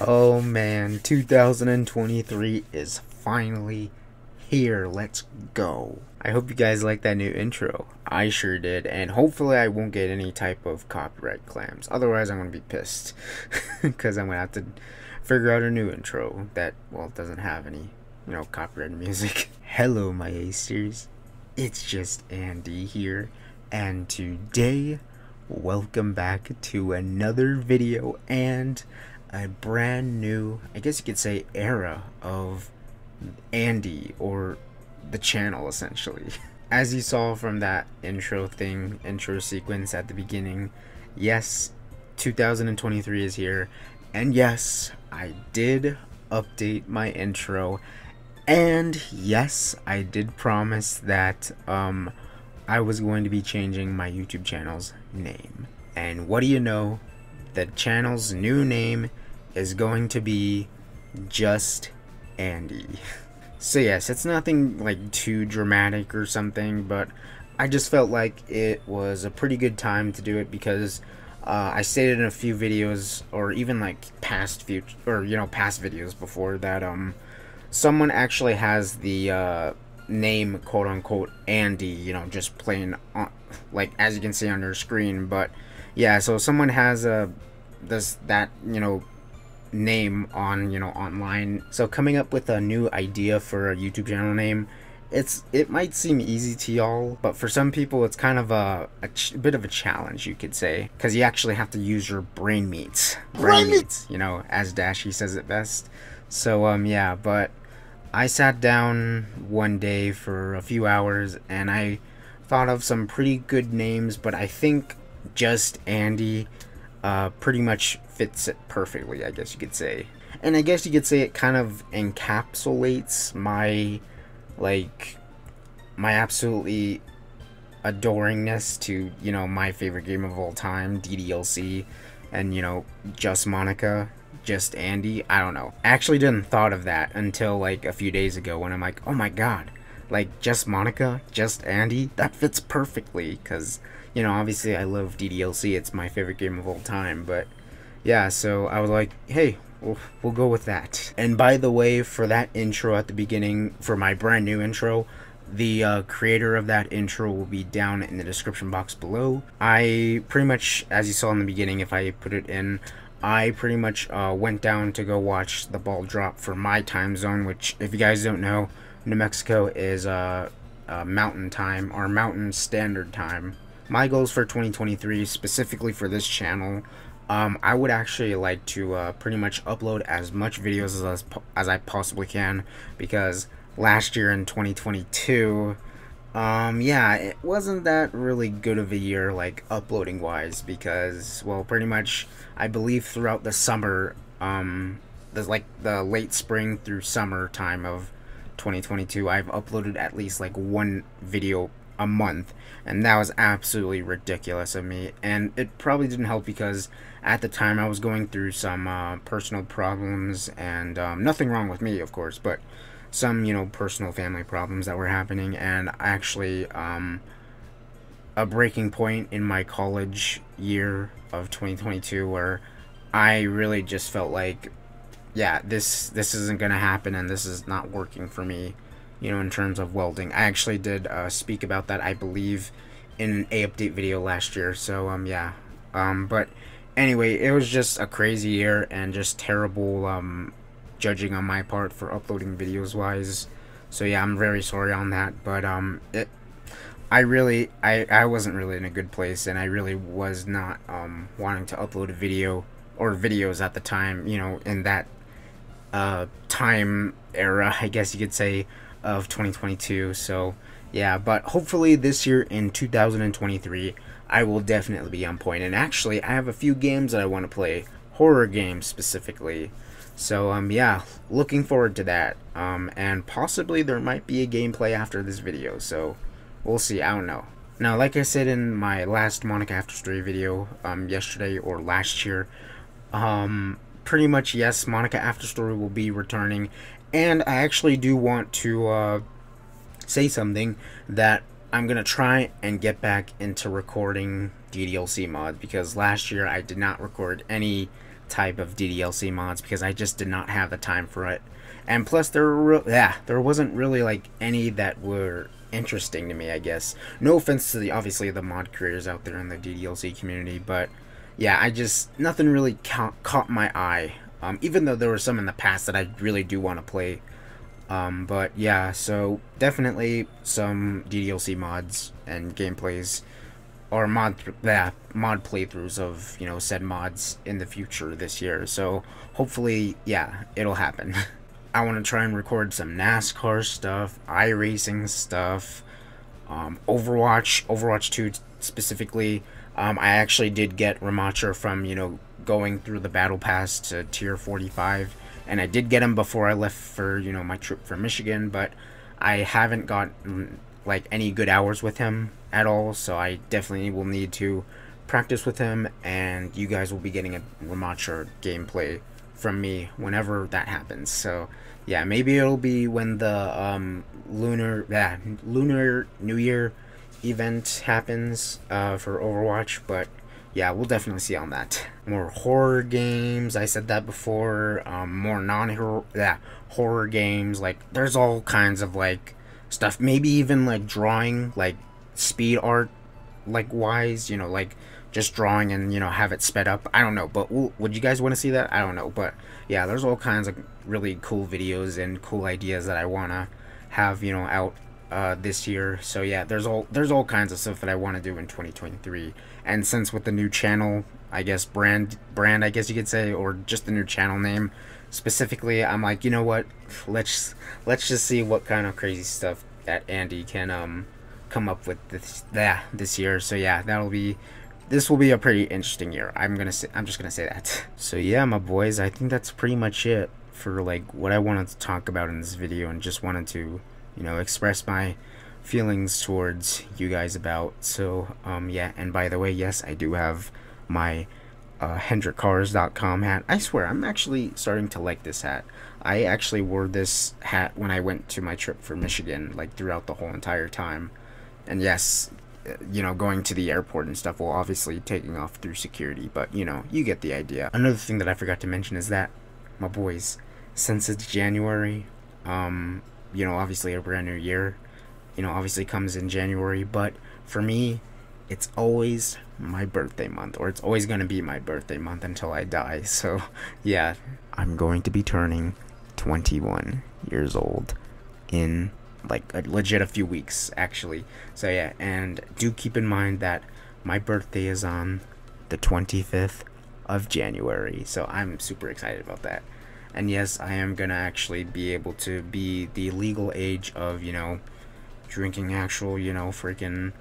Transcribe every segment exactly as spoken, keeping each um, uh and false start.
Oh man, two thousand twenty-three is finally here. Let's go. I hope you guys like that new intro. I sure did, and hopefully I won't get any type of copyright claims. Otherwise I'm gonna be pissed because I'm gonna have to figure out a new intro that, well, doesn't have any, you know, copyrighted music. Hello my acers, it's just Andy here, and today welcome back to another video and a brand new, I guess you could say, era of Andy or the channel essentially. As you saw from that intro thing, intro sequence at the beginning, yes, two thousand twenty-three is here, and yes, I did update my intro, and yes, I did promise that um I was going to be changing my YouTube channel's name. And what do you know? The channel's new name is going to be JustAndEE. So yes, it's nothing like too dramatic or something, but I just felt like it was a pretty good time to do it because uh, I stated in a few videos, or even like past few, or you know, past videos before that, um, someone actually has the uh, name quote unquote Andy, you know, just plain on, like as you can see on your screen. But yeah, so someone has a this that you know name on, you know, online. So coming up with a new idea for a YouTube channel name, it's it might seem easy to y'all, but for some people it's kind of a, a ch bit of a challenge, you could say, because you actually have to use your brain meats brain what? meats, you know, as Dashy says it best. So um yeah, but I sat down one day for a few hours and I thought of some pretty good names, but I think JustAndEE uh, pretty much fits it perfectly, I guess you could say. And I guess you could say it kind of encapsulates my, like, my absolutely adoringness to, you know, my favorite game of all time, D D L C, and, you know, Just Monica. Just Andy, I don't know. I actually didn't thought of that until like a few days ago when I'm like, oh my god, like Just Monica, Just Andy, that fits perfectly, because you know, obviously I love D D L C, it's my favorite game of all time. But yeah, so I was like, hey, we'll, we'll go with that. And by the way, for that intro at the beginning, for my brand new intro, the uh, creator of that intro will be down in the description box below. I pretty much, as you saw in the beginning, if I put it in, I pretty much uh, went down to go watch the ball drop for my time zone, which, if you guys don't know, New Mexico is uh, uh, mountain time, or mountain standard time. My goals for twenty twenty-three, specifically for this channel, um, I would actually like to uh, pretty much upload as much videos as, as I possibly can, because last year in twenty twenty-two, um yeah, it wasn't that really good of a year, like uploading wise, because, well, pretty much I believe throughout the summer, um there's like the late spring through summer time of twenty twenty-two, I've uploaded at least like one video a month, and that was absolutely ridiculous of me. And it probably didn't help because at the time I was going through some uh personal problems, and um nothing wrong with me, of course, but some, you know, personal family problems that were happening, and actually um, a breaking point in my college year of twenty twenty-two where I really just felt like, yeah, this this isn't gonna happen, and this is not working for me, you know, in terms of welding. I actually did uh, speak about that, I believe, in an A update video last year. So um yeah, um but anyway, it was just a crazy year and just terrible um judging on my part for uploading videos wise. So yeah, I'm very sorry on that, but um it I really I I wasn't really in a good place, and I really was not um wanting to upload a video or videos at the time, you know, in that uh time era, I guess you could say, of twenty twenty-two. So yeah, but hopefully this year in two thousand twenty-three I will definitely be on point. And actually I have a few games that I want to play, horror games specifically. So um yeah, looking forward to that, um and possibly there might be a gameplay after this video, so we'll see. I don't know. Now, like I said in my last Monica After Story video um yesterday or last year, um pretty much, yes, Monica After Story will be returning. And I actually do want to uh say something, that I'm gonna try and get back into recording D D L C mod, because last year I did not record any type of D D L C mods because I just did not have the time for it. And plus, there were, yeah, there wasn't really like any that were interesting to me, I guess. No offense to the obviously the mod creators out there in the D D L C community, but yeah, I just nothing really ca caught my eye. Um, even though there were some in the past that I really do want to play. Um, but yeah, so definitely some D D L C mods and gameplays or mod yeah, mod playthroughs of, you know, said mods in the future this year. So hopefully, yeah, it'll happen. I want to try and record some NASCAR stuff, iRacing stuff, um, Overwatch, Overwatch two specifically. Um, I actually did get Ramacher from, you know, going through the battle pass to tier forty-five, and I did get him before I left for, you know, my trip for Michigan, but I haven't gotten, like, any good hours with him at all, so I definitely will need to practice with him, and you guys will be getting a Ramacher gameplay from me whenever that happens. So yeah, maybe it'll be when the um lunar yeah, lunar new year event happens uh for Overwatch, but yeah, we'll definitely see on that. More horror games, I said that before. Um more non-horror yeah horror games, like there's all kinds of like stuff, maybe even like drawing, like speed art, like wise, you know, like just drawing and, you know, have it sped up. I don't know, but we'll, would you guys want to see that? I don't know, but yeah, there's all kinds of really cool videos and cool ideas that I want to have, you know, out uh, this year. So yeah, there's all there's all kinds of stuff that I want to do in twenty twenty-three. And since with the new channel, I guess brand brand, I guess you could say, or just the new channel name specifically, I'm like, you know what? Let's let's just see what kind of crazy stuff that Andy can um come up with this yeah, this year. So yeah, that'll be. This will be a pretty interesting year. I'm gonna say, I'm just gonna say that. So yeah, my boys, I think that's pretty much it for like what I wanted to talk about in this video, and just wanted to, you know, express my feelings towards you guys about. So um yeah, and by the way, yes, I do have my uh, Hendrick Cars dot com hat. I swear, I'm actually starting to like this hat. I actually wore this hat when I went to my trip for Michigan, like throughout the whole entire time. And yes, you know, going to the airport and stuff while obviously taking off through security, but you know, you get the idea. Another thing that I forgot to mention is that, my boys, since it's January, um, you know, obviously a brand new year, you know, obviously comes in January, but for me, it's always my birthday month, or it's always going to be my birthday month until I die. So yeah, I'm going to be turning twenty-one years old in like a legit a few weeks actually. So yeah, and do keep in mind that my birthday is on the twenty-fifth of January, so I'm super excited about that. And yes, I am gonna actually be able to be the legal age of, you know, drinking actual, you know, freaking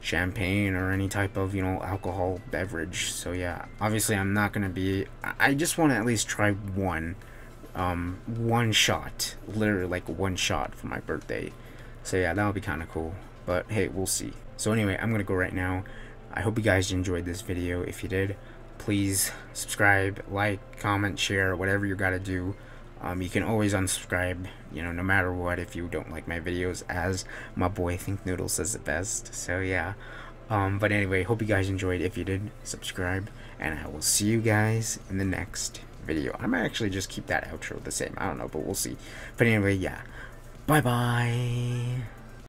champagne or any type of, you know, alcohol beverage. So yeah, obviously I'm not gonna be, I just want to at least try one um one shot, literally like one shot for my birthday. So yeah, that'll be kind of cool, but hey, we'll see. So anyway, I'm gonna go right now. I hope you guys enjoyed this video. If you did, please subscribe, like, comment, share, whatever you gotta do. Um you can always unsubscribe, you know, no matter what, if you don't like my videos, as my boy Think Noodle says it best. So yeah, um but anyway, hope you guys enjoyed. If you did, subscribe, and I will see you guys in the next video. I might actually just keep that outro the same. I don't know, but we'll see. But anyway, yeah. Bye bye.